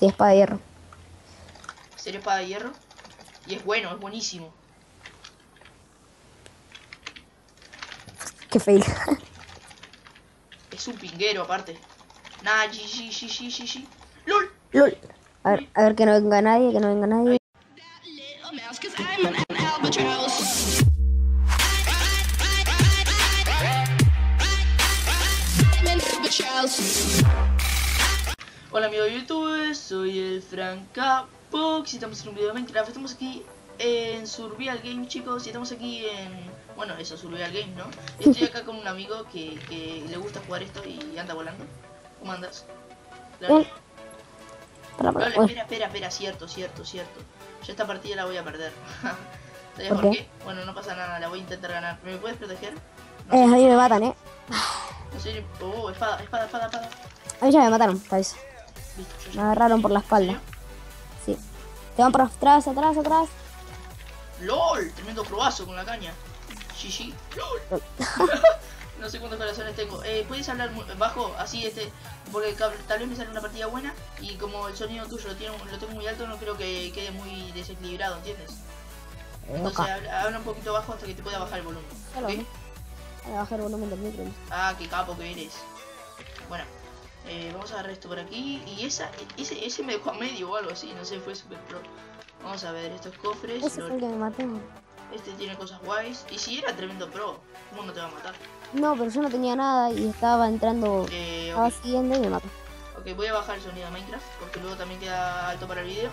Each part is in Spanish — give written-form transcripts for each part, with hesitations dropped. Sí, espada de hierro. Hacer espada de hierro. Y es bueno, es buenísimo. Qué fail. Es un pinguero aparte. Nah, GG. LOL. LOL. A ver que no venga nadie, que no venga nadie. Hola amigos de YouTube, soy Elfrancapox y estamos en un video de Minecraft. Estamos aquí en Survival Games, chicos, y estamos aquí en... Bueno, eso, Survival Games, ¿no? Estoy acá con un amigo que le gusta jugar esto y anda volando. ¿Cómo andas? Claro. Vale, espera, cierto. Yo esta partida la voy a perder. ¿Sabes por qué? Bueno, no pasa nada, la voy a intentar ganar. ¿Me puedes proteger? No, a mí me matan, No sé, espada. A mí ya me mataron, ¿sabes? Me agarraron por la espalda. Sí. Te van por atrás. LOL, tremendo probazo con la caña. GG. LOL. No sé cuántos corazones tengo. ¿Puedes hablar bajo? Así, porque tal vez me sale una partida buena y como el sonido tuyo lo tengo muy alto, no creo que quede muy desequilibrado, ¿entiendes? Entonces habla un poquito bajo hasta que te pueda bajar el volumen. ¿Okay? Voy a bajar el volumen del micro. Ah, qué capo que eres. Bueno, vamos a agarrar esto por aquí. Y ese me dejó a medio o algo así, no sé, fue super pro. Vamos a ver estos cofres. Ese es el que me mató. Este tiene cosas guays. Y si era tremendo pro, ¿cómo no te va a matar? No, pero yo no tenía nada y estaba entrando, estaba siguiendo y me mató. Ok, voy a bajar el sonido de Minecraft porque luego también queda alto para el video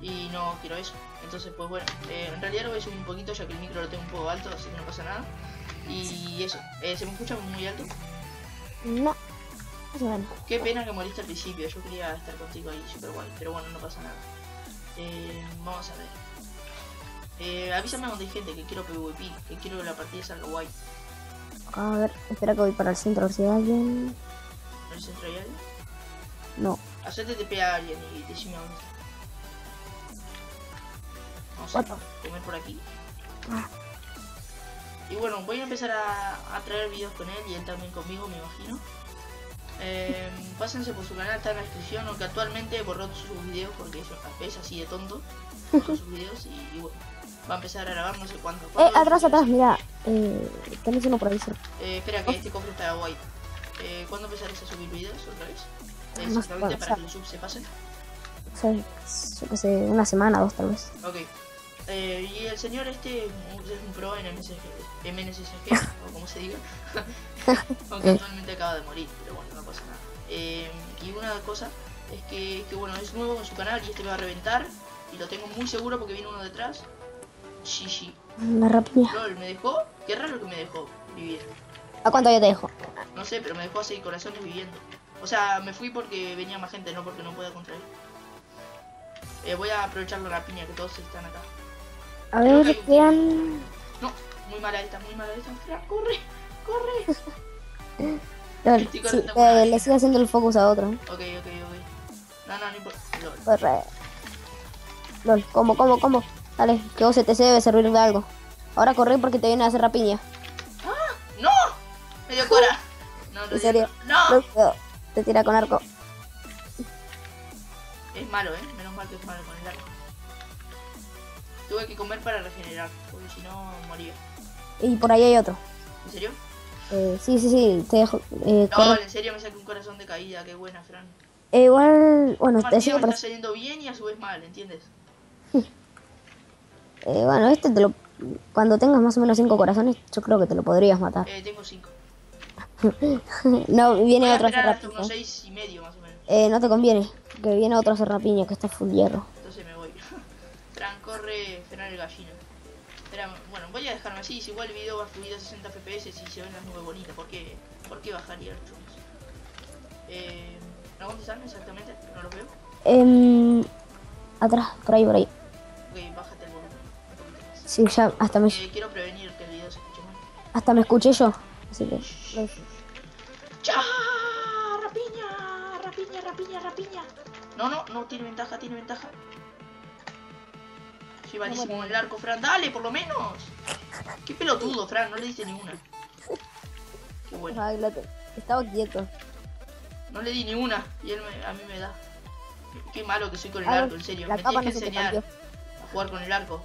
y no quiero eso. Entonces, pues bueno, en realidad lo voy a subir un poquito ya que el micro lo tengo un poco alto, así que no pasa nada. Y eso, ¿se me escucha muy alto? No. Bueno. Qué pena que moriste al principio, yo quería estar contigo ahí, super guay, pero bueno, no pasa nada. Vamos a ver. Avísame donde hay gente, que quiero PvP, que quiero que la partida salga guay. A ver, espera que voy para el centro, si hay alguien. ¿En el centro hay alguien? No. Hacete TP a alguien y decime a dónde está. Vamos a comer por aquí. Y bueno, voy a empezar a traer videos con él y él también conmigo, me imagino. Pásense por su canal, está en la descripción, aunque actualmente borró sus videos porque es así de tonto. Borró sus videos y bueno, va a empezar a grabar no sé cuándo. Atrás, mira, tenés uno por ahí. Espera que este cofre está guay. ¿Cuándo empezarás a subir videos otra vez? Exactamente, para que los subs se pasen. Yo que sé, una semana, dos tal vez. Ok. Y el señor este es un pro en MNSG, o como se diga. Aunque actualmente acaba de morir, pero bueno, no pasa nada. Y una cosa es que bueno, es nuevo en su canal y este va a reventar. Y lo tengo muy seguro porque viene uno detrás. GG. La rapilla. LOL, ¿me dejó? Qué raro que me dejó vivir. ¿A cuánto ya te dejó? No sé, pero me dejó a 6 corazones viviendo. O sea, me fui porque venía más gente, no porque no podía contra él. Voy a aprovechar la rapiña que todos están acá. A ver, vean. No, muy mala esta. Corre. LOL, sí, le sigue haciendo el focus a otro. Ok. No importa. LOL. Corre. LOL, como. Dale, que vos se te debe servir de algo. Ahora corre porque te viene a hacer rapiña. ¡Ah! ¡No! ¡Me dio cora! No, en serio. ¡No! Te tira con arco. Es malo, menos mal que es malo con el arco. Tuve que comer para regenerar, porque si no moría. Y por ahí hay otro. ¿En serio? Sí, te dejo. No, corre. En serio me saqué un corazón de caída, qué buena, Fran. Igual, bueno, te sigo por... está saliendo bien y a su vez mal, ¿entiendes? Bueno, este te lo... Cuando tengas más o menos 5 corazones, yo creo que te lo podrías matar. Tengo 5. No, viene otro a hacer rapiña. Unos 6 y medio, más o menos. No te conviene, que viene otro a hacer rapiña, que está full hierro. Entonces me voy. Fran, corre, frenar el gallino. Bueno, voy a dejarme así, si igual el video va fluido a 60 fps y se ven las nubes bonitas, ¿por qué bajar hierro? ¿No contestan exactamente? ¿No lo veo? Atrás, por ahí. Ok, bájate el volumen. Sí, ya, hasta me... quiero prevenir que el video se escuche mal. Hasta me escuché yo, así que... ¡Chao! ¡Rapiña! No, tiene ventaja. Sí, malísimo el arco, Fran. ¡Dale, por lo menos! ¡Qué pelotudo, Fran! No le diste ninguna. Qué bueno. Estaba quieto. No le di ni una y él a mí me da. Qué malo que soy con el arco, en serio. Me tienen que enseñar a jugar con el arco.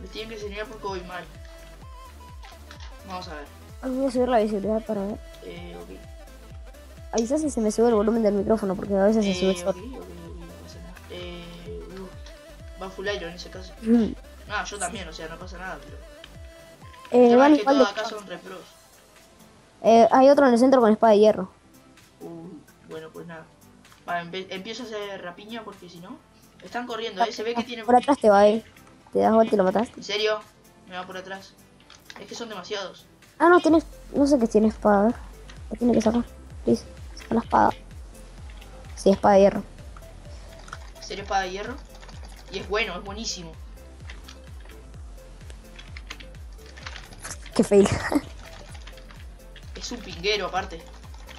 Me tienen que enseñar porque voy mal. Vamos a ver. Voy a subir la visibilidad para ver. Ok. Avisa si se me sube el volumen del micrófono, porque a veces se sube solo. Okay, no pasa nada. Va full iron en ese caso. No, yo también, o sea, no pasa nada, pero... van que igual de... acá son repros. Hay otro en el centro con espada de hierro. Bueno, pues nada. Vale, empiezo a hacer rapiña porque si no... Están corriendo, se ve que tienen... Por atrás te va a ir. Te das vuelta y lo matas. ¿En serio? Me va por atrás. Es que son demasiados. Ah, no, tienes... No sé qué tiene espada, a ver. La tiene que sacar. Please, saca la espada. Sí, espada de hierro. ¿En serio espada de hierro? Y es bueno, es buenísimo. Qué fail. Es un pinguero aparte.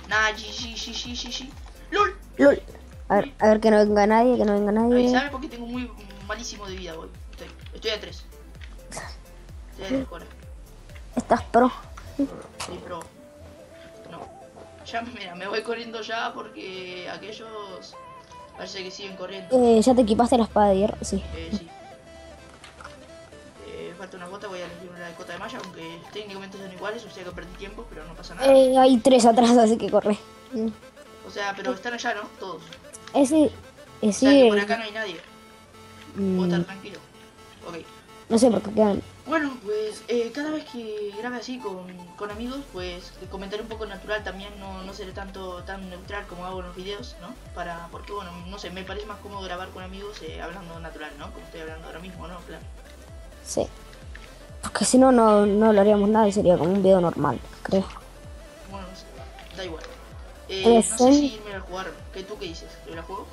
Nah, GG. LOL. A ver que no venga nadie, Ay, ¿sabes por qué tengo muy malísimo de vida hoy? Estoy a 3. Estoy a 3 ahora. Estás pro. Sí, pro. No. Ya, mira, me voy corriendo ya porque aquellos... Parece que siguen corriendo. ¿Ya te equipaste la espada de hierro? Sí. Sí. Falta una gota, voy a elegir una gota de malla, aunque técnicamente son iguales, o sea que perdí tiempo, pero no pasa nada. Hay 3 atrás, así que corre. O sea, pero están allá, ¿no? Todos. Sí. O sea, que por acá no hay nadie. Puedo estar tranquilo. Ok. No sé por qué quedan. Bueno, pues cada vez que grabe así con amigos, pues comentaré un poco natural también, no seré tan neutral como hago en los videos, ¿no? Porque bueno, no sé, me parece más cómodo grabar con amigos hablando natural, ¿no? Como estoy hablando ahora mismo, ¿no? Claro. Sí. Porque si no, no lo haríamos nada y sería como un video normal, creo. Bueno, no sé, da igual. No sé si irme a jugar. ¿Tú qué dices? ¿Yo la juego?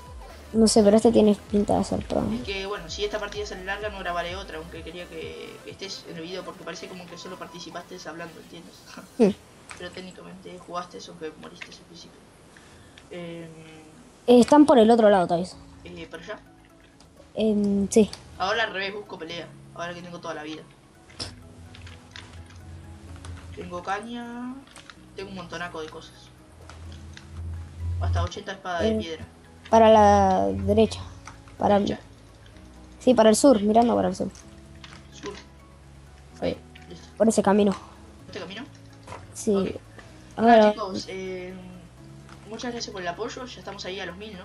No sé, pero este tiene pinta de ser todo. Es que bueno, si esta partida sale larga no grabaré otra, aunque quería que estés en el video porque parece como que solo participaste hablando, ¿entiendes? Pero técnicamente jugaste o que moriste al principio. Están por el otro lado, Thais. ¿Por allá? Sí. Ahora al revés, busco pelea, ahora que tengo toda la vida. Tengo caña, tengo un montonaco de cosas. Hasta 80 espadas de piedra. Para la derecha. Para el... Sí, para el sur, mirando para el sur. Sur. Ahí, listo. Por ese camino. ¿Este camino? Sí. Okay. Ahora, chicos, muchas gracias por el apoyo. Ya estamos ahí a los 1000,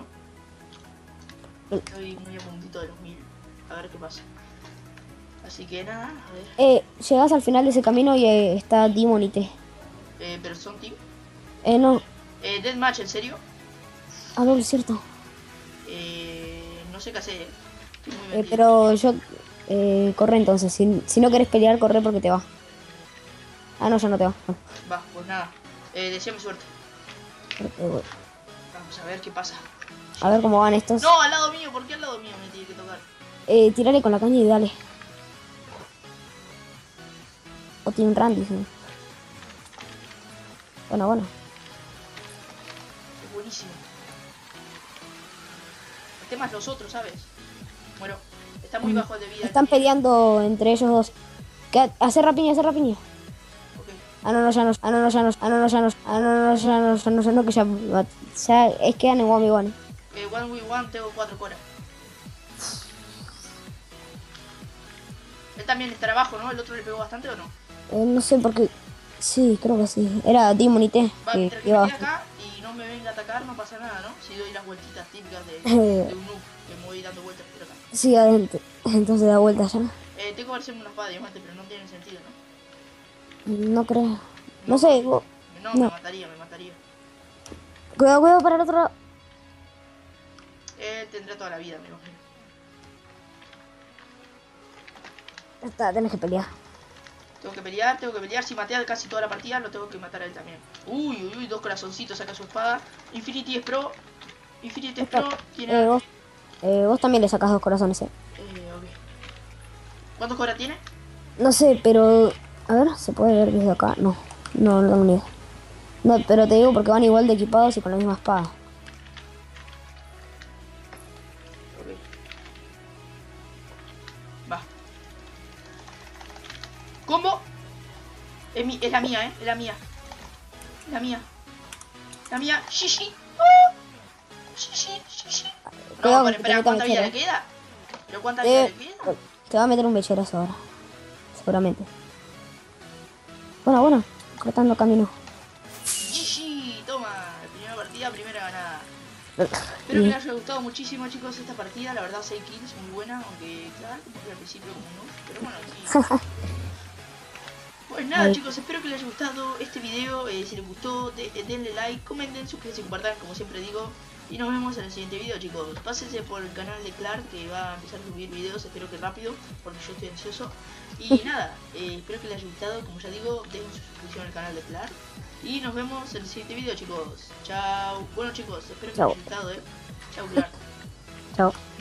¿no? Estoy muy a puntito de los 1000. A ver qué pasa. Así que nada, a ver. Llegas al final de ese camino y está Demon y T. ¿Pero son team? No. Deathmatch, ¿en serio? Ah, no, es cierto. No sé qué hacer. Pero yo... corre entonces. Si no querés pelear, corre porque te va. Ah, no, ya no te va. No. Va, pues nada. Deseame suerte. Vamos a ver qué pasa. A ver cómo van estos. No, al lado mío. ¿Por qué al lado mío me tiene que tocar? Tírale con la caña y dale. O Team Randy, sí. Bueno. Es buenísimo. El tema es los otros, ¿sabes? Bueno, está muy bajo de vida. Están peleando entre ellos dos. Hace rapiña. Okay. Ah, no, que ya es quedan en 1v1. 1v1 tengo 4 coras. Él también estará abajo, ¿no? ¿El otro le pegó bastante o no? No sé porque... Sí, creo que sí. Era Demon y T. Va, mientras que me quede acá y no me venga a atacar no pasa nada, ¿no? Si doy las vueltitas típicas de un noob, que me voy dando vueltas por acá. Sí, adelante. Entonces da vueltas ya. Tengo que hacerme una espada de diamante, pero no tiene sentido, ¿no? No creo. No sé, vos... No, me mataría. Cuidado, para el otro lado. Tendrá toda la vida, me imagino. Ya está, tenés que pelear. Tengo que pelear. Si maté casi toda la partida, lo tengo que matar a él también. Uy, 2 corazoncitos, saca su espada. Infinity es pro. Tiene... vos también le sacas 2 corazones, ok. ¿Cuántos corazones tiene? No sé, pero... A ver, ¿se puede ver desde acá? No tengo ni idea. No, pero te digo porque van igual de equipados y con la misma espada. Combo. Es la mía, es la mía. La mía. La mía. Shishi. Sí. No, pero espera, ¿cuánta vida le queda? ¿Pero cuánta vida le queda? Te va a meter un mecherazo ahora, seguramente. Bueno, cortando camino. GG, toma, primera partida, primera ganada. Espero que les haya gustado muchísimo, chicos, esta partida. La verdad, 6 kills, muy buena, aunque claro, al principio como no, pero bueno, sí. Pues nada, chicos, espero que les haya gustado este video. Si les gustó, denle like, comenten, suscríbanse, compartan, como siempre digo. Y nos vemos en el siguiente video, chicos. Pásense por el canal de Clark, que va a empezar a subir videos, espero que rápido, porque yo estoy ansioso. Y nada, espero que les haya gustado, como ya digo, dejen su suscripción al canal de Clark. Y nos vemos en el siguiente video, chicos. Chao. Bueno, chicos, espero que les haya gustado, Chao, Clark. Chao.